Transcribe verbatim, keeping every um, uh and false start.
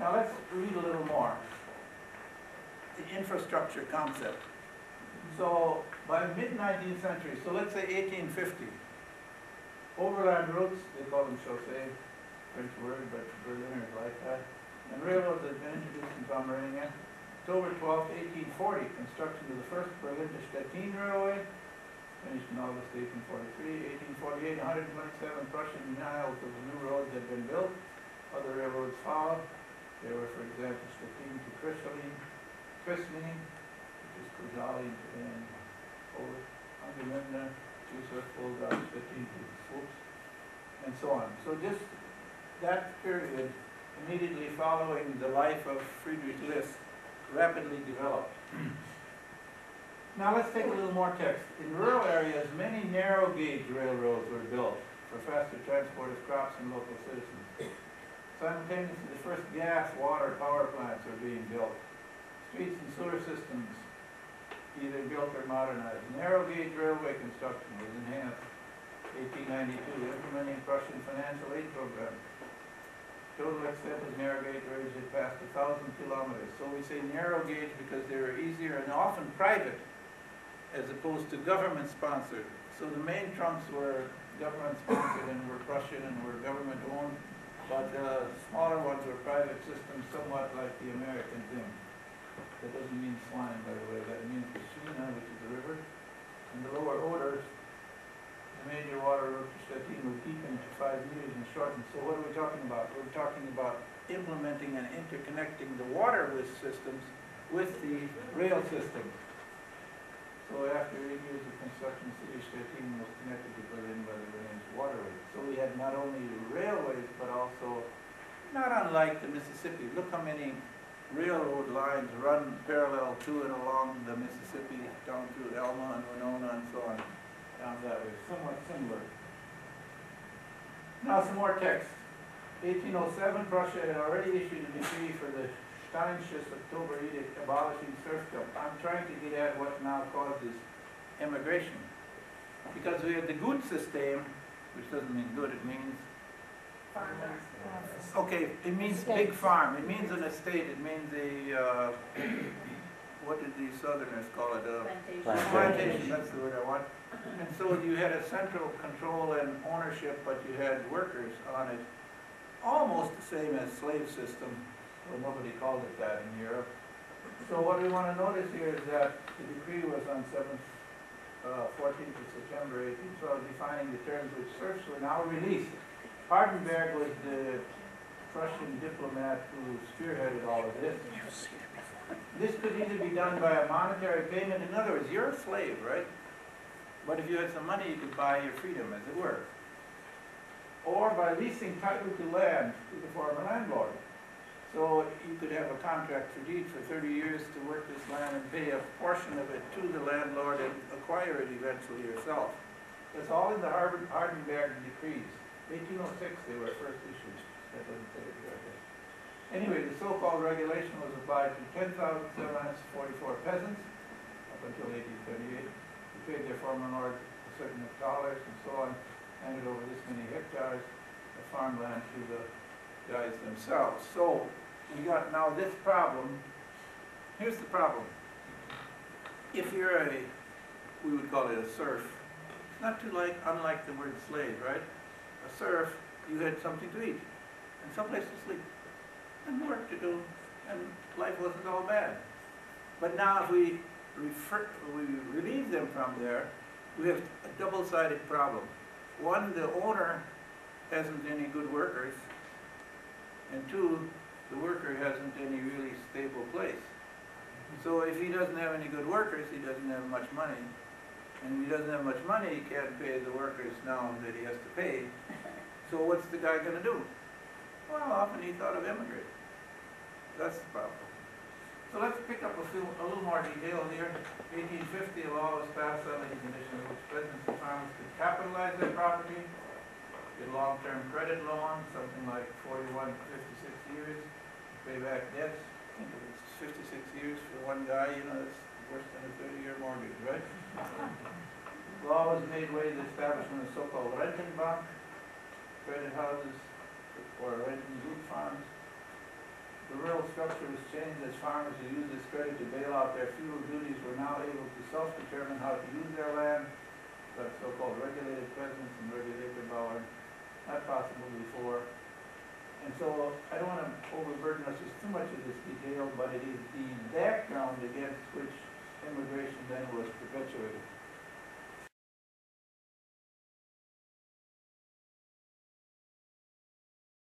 Now let's read a little more. The infrastructure concept. So by mid-nineteenth century, so let's say eighteen fifty, overland routes, they call them chaussées, French word, but Berliners like that, and railroads had been introduced in Pomerania. October twelfth, eighteen forty, construction of the first Berlin to Stettin railway, finished in August eighteen forty-three. eighteen forty-eight, one hundred twenty-seven Prussian miles of the new roads had been built. Other railroads followed. There were, for example, Stettin to Krislin, Krislin, which is Kuzali, and over Angelinda, Jusa, Fulda, Stettin to Fuchs, and so on. So just that period, immediately following the life of Friedrich Liszt, rapidly developed. Now let's take a little more text. In rural areas, many narrow gauge railroads were built for faster transport of crops and local citizens. Simultaneously, the first gas, water, power plants were being built. Streets and sewer systems either built or modernized. Narrow gauge railway construction was enhanced. eighteen ninety-two, implementing Prussian financial aid program. Total extent of narrow gauge roads had passed a thousand kilometers. So we say narrow gauge because they were easier and often private as opposed to government sponsored. So the main trunks were government sponsored and were Prussian and were government owned, but the uh, smaller ones were private systems, somewhat like the American thing. That doesn't mean swine, by the way, that means the Swina, which is the river. And the lower Oder, the major water route to Stettin would deepen to five meters and shorten. So what are we talking about? We're talking about implementing and interconnecting the water with systems with the rail system. So after eight years of construction, the city of Stettin was connected to Berlin by the Berlin's waterway. So we had not only railways, but also, not unlike the Mississippi, look how many railroad lines run parallel to and along the Mississippi, down through Elma and Winona and so on. Down that way, somewhat similar. Now some more text. eighteen oh seven, Prussia had already issued a decree for the Steinschuss October Edict abolishing serfdom. I'm trying to get at what now causes emigration. Because we had the good system, which doesn't mean good, it means... Farmers. Okay, it means States. Big farm, it means an estate, it means a... Uh, what did the Southerners call it? Uh, plantation. Plantation, that's the word I want. And so you had a central control and ownership, but you had workers on it, almost the same as slave system, or nobody called it that in Europe. So what we want to notice here is that the decree was on seventh, fourteenth of September eighteen twelve, defining the terms which serfs were now released. Hardenberg was the Prussian diplomat who spearheaded all of this. This could either be done by a monetary payment. In other words, you're a slave, right? But if you had some money, you could buy your freedom, as it were. Or by leasing title to land to the former landlord. So you could have a contract for deed for thirty years to work this land and pay a portion of it to the landlord and acquire it eventually yourself. That's all in the Hardenberg decrees. eighteen oh six, they were first issued. That doesn't say it correctly. Anyway, the so-called regulation was applied to ten thousand seven hundred forty-four peasants up until eighteen thirty-eight, who paid their former lords a certain of dollars and so on, handed over this many hectares of farmland to the guys themselves. So we got now this problem. Here's the problem. If you're a, we would call it a serf, not too like, unlike the word slave, right? A serf, you had something to eat and someplace to sleep. And work to do, and life wasn't all bad. But now if we, refer, we relieve them from there, we have a double-sided problem. One, the owner hasn't any good workers, and two, the worker hasn't any really stable place. So if he doesn't have any good workers, he doesn't have much money. And if he doesn't have much money, he can't pay the workers now that he has to pay. So what's the guy going to do? Well, often he thought of immigrating. That's the problem. So let's pick up a, few, a little more detail here. eighteen fifty, a law was passed settling conditions in which peasants and farmers could capitalize their property, get long-term credit loans, something like forty-one to fifty-six years, pay back debts. I think it was fifty-six years for one guy, you know, that's worse than a thirty-year mortgage, right? The law was made way to the establishment of so-called Rentenbank, credit houses, or renting group farms, The rural structure was changed as farmers who used this credit to bail out their feudal duties were now able to self-determine how to use their land, but so-called regulated presence and regulated power, not possible before. And so I don't want to overburden us with too much of this detail, but it is the background against which immigration then was perpetuated.